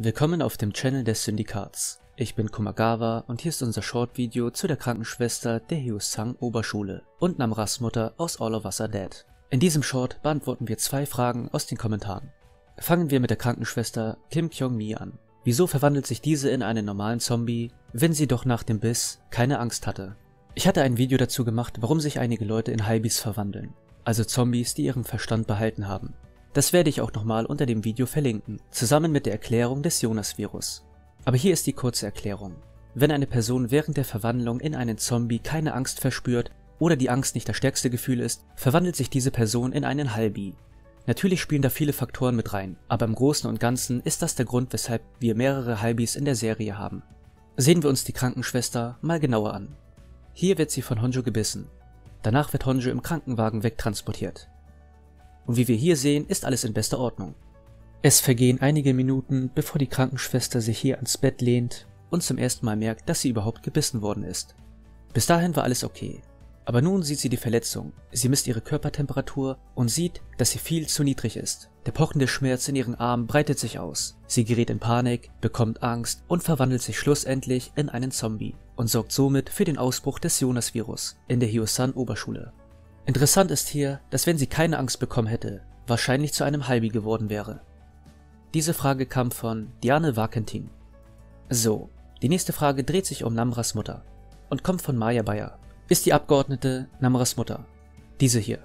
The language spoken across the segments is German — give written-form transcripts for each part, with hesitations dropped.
Willkommen auf dem Channel des Syndikats. Ich bin Kumagawa und hier ist unser Short-Video zu der Krankenschwester der Hyosan-Oberschule und Namras-Mutter aus All of Us are Dead. In diesem Short beantworten wir zwei Fragen aus den Kommentaren. Fangen wir mit der Krankenschwester Kim Kyung-Mi an. Wieso verwandelt sich diese in einen normalen Zombie, wenn sie doch nach dem Biss keine Angst hatte? Ich hatte ein Video dazu gemacht, warum sich einige Leute in Halbis verwandeln, also Zombies, die ihren Verstand behalten haben. Das werde ich auch nochmal unter dem Video verlinken, zusammen mit der Erklärung des Jonas Virus. Aber hier ist die kurze Erklärung. Wenn eine Person während der Verwandlung in einen Zombie keine Angst verspürt oder die Angst nicht das stärkste Gefühl ist, verwandelt sich diese Person in einen Halbi. Natürlich spielen da viele Faktoren mit rein, aber im Großen und Ganzen ist das der Grund, weshalb wir mehrere Halbis in der Serie haben. Sehen wir uns die Krankenschwester mal genauer an. Hier wird sie von On-jo gebissen. Danach wird On-jo im Krankenwagen wegtransportiert. Und wie wir hier sehen, ist alles in bester Ordnung. Es vergehen einige Minuten, bevor die Krankenschwester sich hier ans Bett lehnt und zum ersten Mal merkt, dass sie überhaupt gebissen worden ist. Bis dahin war alles okay. Aber nun sieht sie die Verletzung, sie misst ihre Körpertemperatur und sieht, dass sie viel zu niedrig ist. Der pochende Schmerz in ihren Armen breitet sich aus. Sie gerät in Panik, bekommt Angst und verwandelt sich schlussendlich in einen Zombie und sorgt somit für den Ausbruch des Jonas-Virus in der Hyosan-Oberschule. Interessant ist hier, dass wenn sie keine Angst bekommen hätte, wahrscheinlich zu einem Halbi geworden wäre. Diese Frage kam von Diane Warkentin. So, die nächste Frage dreht sich um Namras Mutter und kommt von Maya Bayer. Ist die Abgeordnete Namras Mutter? Diese hier.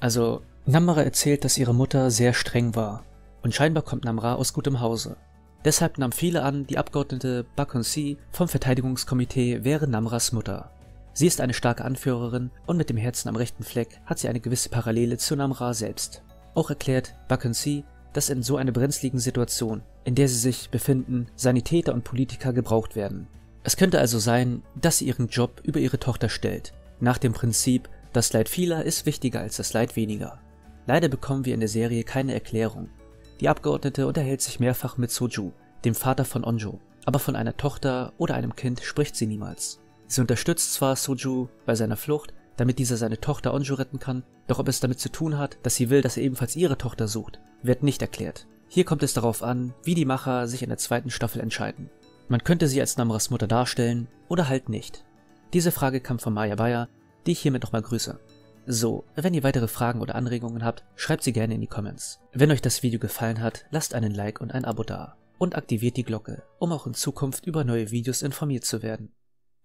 Also Namra erzählt, dass ihre Mutter sehr streng war und scheinbar kommt Namra aus gutem Hause. Deshalb nahmen viele an, die Abgeordnete Bakunsi vom Verteidigungskomitee wäre Namras Mutter. Sie ist eine starke Anführerin und mit dem Herzen am rechten Fleck hat sie eine gewisse Parallele zu Namra selbst. Auch erklärt Bakunsi, dass in so einer brenzligen Situation, in der sie sich befinden, Sanitäter und Politiker gebraucht werden. Es könnte also sein, dass sie ihren Job über ihre Tochter stellt, nach dem Prinzip, das Leid vieler ist wichtiger als das Leid weniger. Leider bekommen wir in der Serie keine Erklärung. Die Abgeordnete unterhält sich mehrfach mit Soju, dem Vater von On-jo, aber von einer Tochter oder einem Kind spricht sie niemals. Sie unterstützt zwar Soju bei seiner Flucht, damit dieser seine Tochter On-jo retten kann, doch ob es damit zu tun hat, dass sie will, dass er ebenfalls ihre Tochter sucht, wird nicht erklärt. Hier kommt es darauf an, wie die Macher sich in der zweiten Staffel entscheiden. Man könnte sie als Namras Mutter darstellen oder halt nicht. Diese Frage kam von Maya Bayer, die ich hiermit nochmal grüße. So, wenn ihr weitere Fragen oder Anregungen habt, schreibt sie gerne in die Comments. Wenn euch das Video gefallen hat, lasst einen Like und ein Abo da und aktiviert die Glocke, um auch in Zukunft über neue Videos informiert zu werden.